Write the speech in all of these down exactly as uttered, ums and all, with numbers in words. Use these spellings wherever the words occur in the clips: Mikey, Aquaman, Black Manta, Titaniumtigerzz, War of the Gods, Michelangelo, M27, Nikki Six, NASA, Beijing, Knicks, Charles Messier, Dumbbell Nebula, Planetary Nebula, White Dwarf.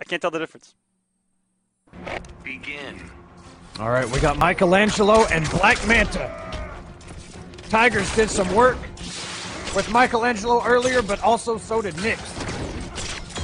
I can't tell the difference. Begin. All right, we got Michelangelo and Black Manta. Tigers did some work with Michelangelo earlier, but also so did Knicks.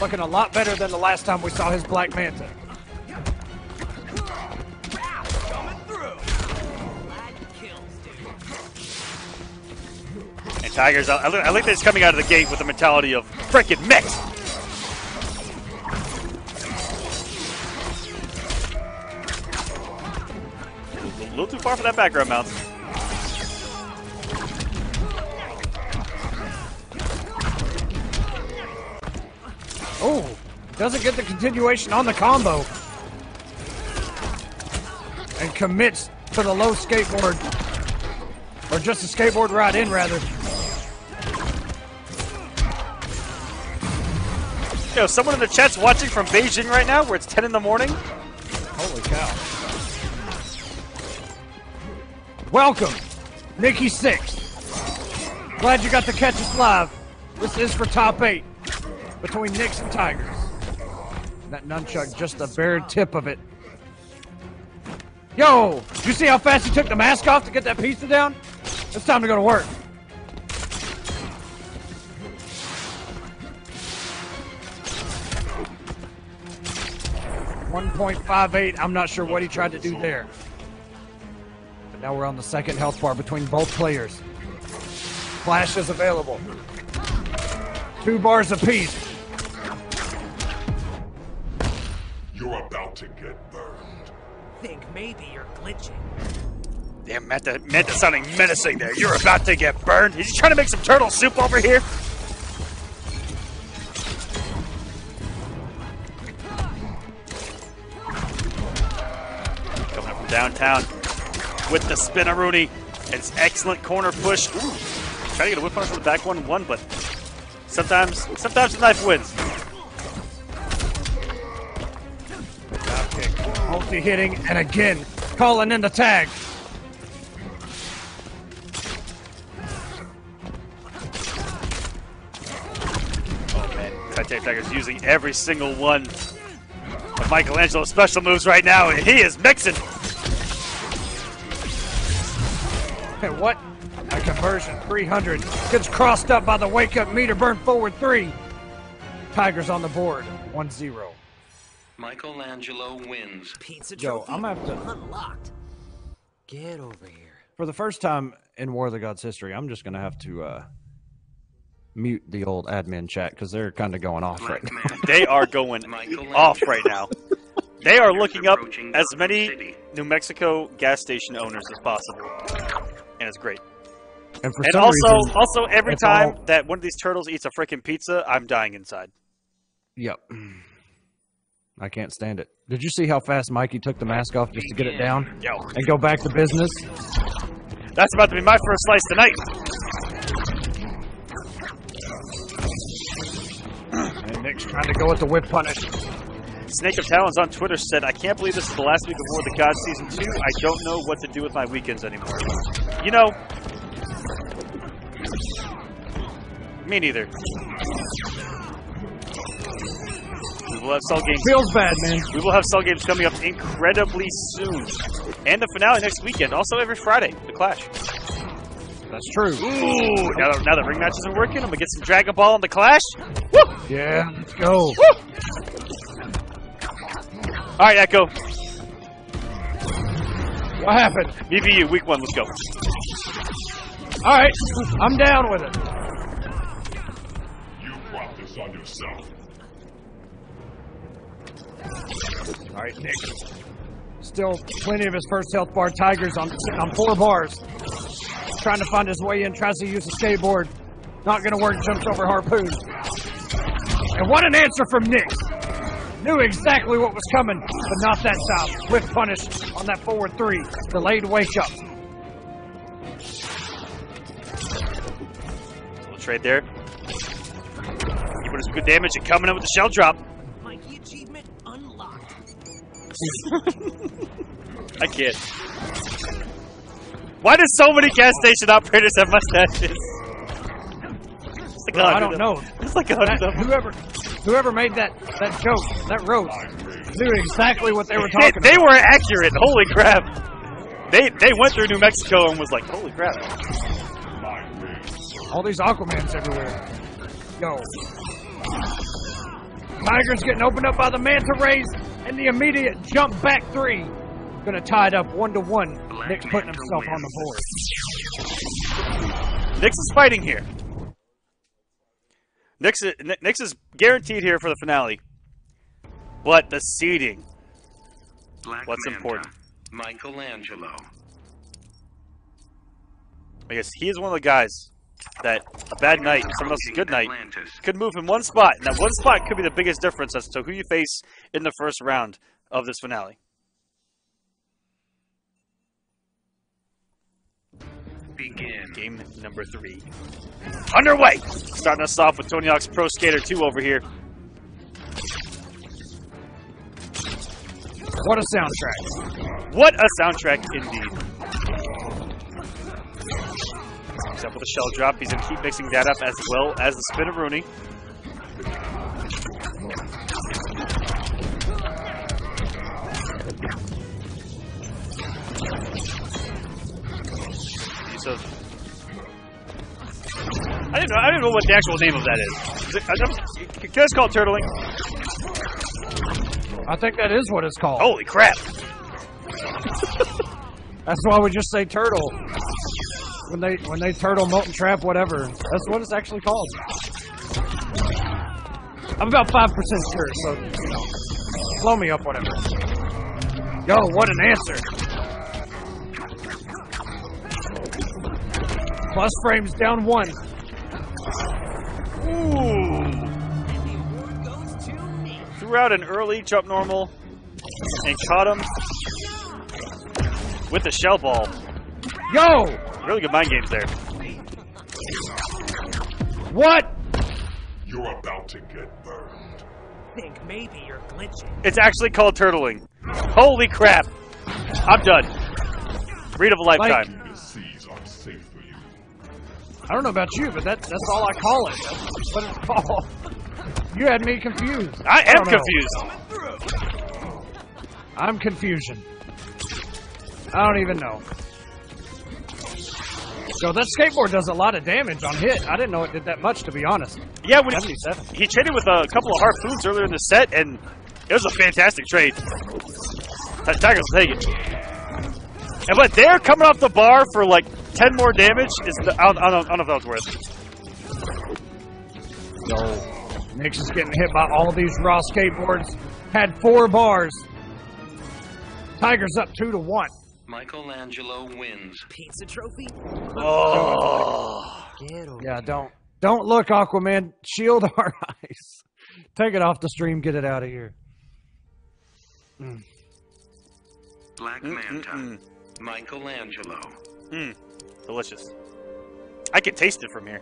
Looking a lot better than the last time we saw his Black Manta. And Tigers, I, I like that he's coming out of the gate with the mentality of frickin' mix. A little too far for that background bounce. Oh, doesn't get the continuation on the combo. And commits to the low skateboard. Or just a skateboard ride in, rather. Yo, someone in the chat's watching from Beijing right now where it's ten in the morning. Holy cow. Welcome, Nikki Six. Glad you got to catch us live. This is for top eight between Knicks and Tigers. That nunchuck, just the bare tip of it. Yo, you see how fast he took the mask off to get that pizza down? It's time to go to work. one point five eight, I'm not sure what he tried to do there. Now we're on the second health bar between both players. Flash is available. Two bars apiece. You're about to get burned. Think maybe you're glitching. Damn, Manta, Manta sounding menacing there. You're about to get burned. Is he trying to make some turtle soup over here? Coming up from downtown. With the spin-a-rooney. It's excellent corner push. Ooh, trying to get a whip punch from the back one, one, but sometimes, sometimes the knife wins. Drop kick, multi-hitting, and again, calling in the tag. Oh man, Titan Tiger's using every single one of Michelangelo's special moves right now, and he is mixing. What a conversion. Three hundred gets crossed up by the wake up meter. Burn forward three. Tigers on the board. One zero. Michelangelo wins. Pizza Joe, I'm gonna have to unlocked. Get over here. For the first time in War of the Gods history, I'm just gonna have to uh mute the old admin chat because they're kind of going off right now. They are going off right now. They are looking up as many New Mexico gas station owners as possible. And it's great. And, for and some also, reason, also every time all... that one of these turtles eats a freaking pizza, I'm dying inside. Yep. I can't stand it. Did you see how fast Mikey took the mask off just to get it down? Yo. And go back to business? That's about to be my first slice tonight. And Nick's trying to go with the whip punish. Snake of Talons on Twitter said, I can't believe this is the last week of War of the Gods Season two. I don't know what to do with my weekends anymore. You know, me neither. We will have Cell Games. Feels bad, man. We will have Cell Games coming up incredibly soon. And the finale next weekend. Also every Friday, The Clash. That's true. Ooh, now that, now that ring match isn't working, I'm going to get some Dragon Ball on The Clash. Woo! Yeah, let's go. Woo! All right, Echo. What happened? B B U, week one, let's go. All right, I'm down with it. You brought this on yourself. All right, Nick. Still plenty of his first health bar. Tigers on, on four bars. Trying to find his way in, tries to use the skateboard. Not going to work, jumps over Harpoon. And what an answer from Nick. Knew exactly what was coming, but not that time. Swift punish on that forward three. Delayed wake up. Little trade there. Giving us good damage and coming in with the shell drop. Mikey achievement unlocked. I can't. Why do so many gas station operators have mustaches? Like well, I don't know. It's like a hundred. Whoever. Whoever made that that joke, that roast, knew exactly what they were talking they, about. They were accurate. Holy crap! They they went through New Mexico and was like, holy crap! All these Aquamans everywhere. Yo, Tigers getting opened up by the Manta Rays, and the immediate jump back three. Gonna tie it up one to one. Nick's putting himself on the board. Knicks is fighting here. Knicks is, Knicks is guaranteed here for the finale. But the seeding. Black What's Manta, important? Michelangelo. I guess he is one of the guys that a bad night, someone else's good night, could move in one spot. And that one spot could be the biggest difference as to who you face in the first round of this finale. Begin. Game number three. Underway! Starting us off with Tony Hawk's Pro Skater two over here. What a soundtrack. What a soundtrack indeed. Except with a shell drop, he's going to keep mixing that up as well as the spin of Rooney. Of, I didn't know. I didn't know what the actual name of that is. is it, I just, can it's called turtling. I think that is what it's called. Holy crap! That's why we just say turtle when they when they turtle, molten trap, whatever. That's what it's actually called. I'm about five percent sure, so you know, blow me up, whatever. Yo, what an answer! Plus frames down one. Ooh. Threw out an early jump normal and caught him with the shell ball. Yo! Really good mind games there. What? You're about to get burned. I think maybe you're glitching. It's actually called turtling. Holy crap. I'm done. Read of a lifetime. Like, I don't know about you, but that, that's all I call it. That's what it's called. You had me confused. I, I am confused. I'm confusion. I don't even know. So that skateboard does a lot of damage on hit. I didn't know it did that much, to be honest. Yeah, when he, he traded with a couple of harpoons earlier in the set, and it was a fantastic trade. That Tigers will take it. And but they're coming off the bar for like ten more damage is the, I, don't, I, don't, I don't know if that was worth it. No. Knicks is getting hit by all these raw skateboards. Had four bars. Tigers up two to one. Michelangelo wins. Pizza trophy? Oh. Get over yeah, don't don't look, Aquaman. Shield our eyes. Take it off the stream. Get it out of here. Mm. Black Manta. Mm-mm-mm. Michelangelo. Mmm. Delicious. I can taste it from here.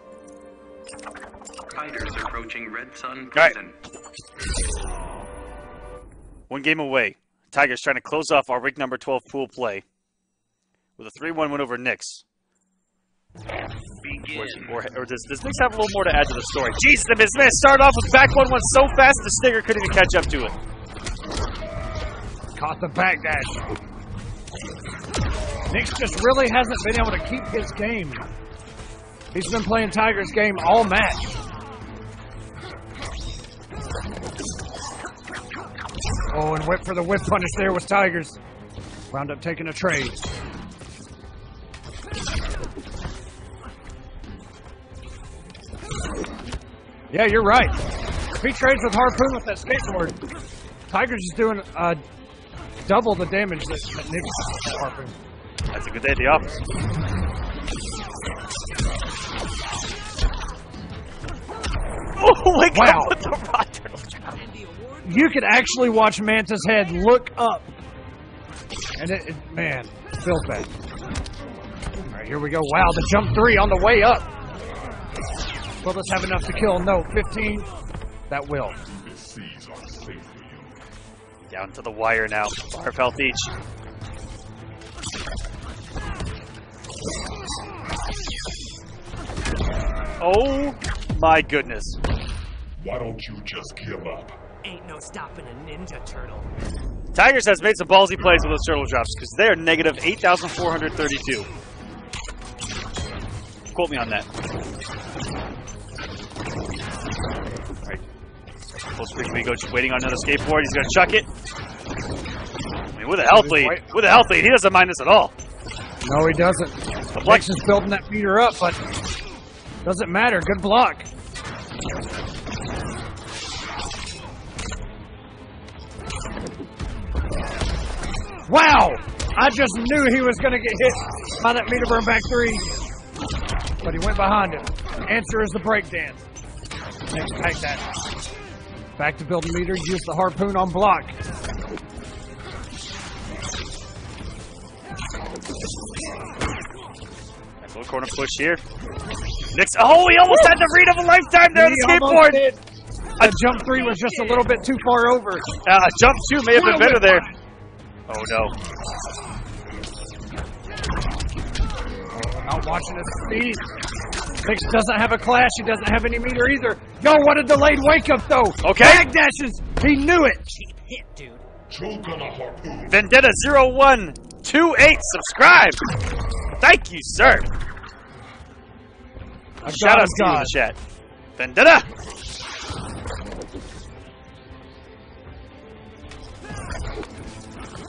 Fighters approaching Red Sun Prison. Right. One game away. Tigers trying to close off our week number twelve pool play with a three one win over Knicks. More, or does, does Knicks have a little more to add to the story? Jeez, the miss man started off with back one one so fast the Stinger couldn't even catch up to it. Caught the back dash. Knicks just really hasn't been able to keep his game. He's been playing Tiger's game all match. Oh, and whip for the whip punish there was Tigers. Wound up taking a trade. Yeah, you're right. If he trades with Harpoon with that skateboard, Tigers is doing uh, double the damage that, that Knicks is with Harpoon. That's a good day at the office. Oh my wow. God, the rod you could actually watch Manta's head look up. And it, it man, feels bad. Alright, here we go. Wow, the jump three on the way up. Will this have enough to kill? No, fifteen. That will. Down to the wire now. Five health each. Oh my goodness. Why don't you just give up? Ain't no stopping a ninja turtle. Tigers has made some ballsy plays with those turtle drops because they are negative eight thousand four hundred thirty-two. Quote me on that. Alright. Full speed, we go just waiting on another skateboard. He's going to chuck it. I mean, with a health lead. With a health lead, he doesn't mind this at all. No, he doesn't. The Flex is building that meter up, but doesn't matter. Good block. Wow! I just knew he was going to get hit by that meter burn back three. But he went behind it. The answer is the breakdance. Next, take that. Back to building meter. Use the harpoon on block. Little corner push here. Next, oh, he almost had the read of a lifetime there on the skateboard. A jump three was just a little bit too far over. A uh, jump two may have been better there. Oh no! Not watching his speed. Nix doesn't have a clash. He doesn't have any meter either. Yo, what a delayed wake up though. Okay. Back dashes. He knew it. Cheap hit, dude. Vendetta zero one two eight. Subscribe. Thank you, sir. A shout out to you in the chat. Vendetta.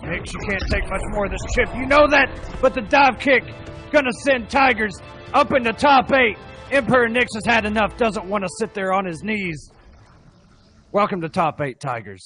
Nix, you can't take much more of this chip. You know that, but the dive kick gonna send Tigers up in the top eight. Emperor Nix has had enough, doesn't want to sit there on his knees. Welcome to top eight, Tigers.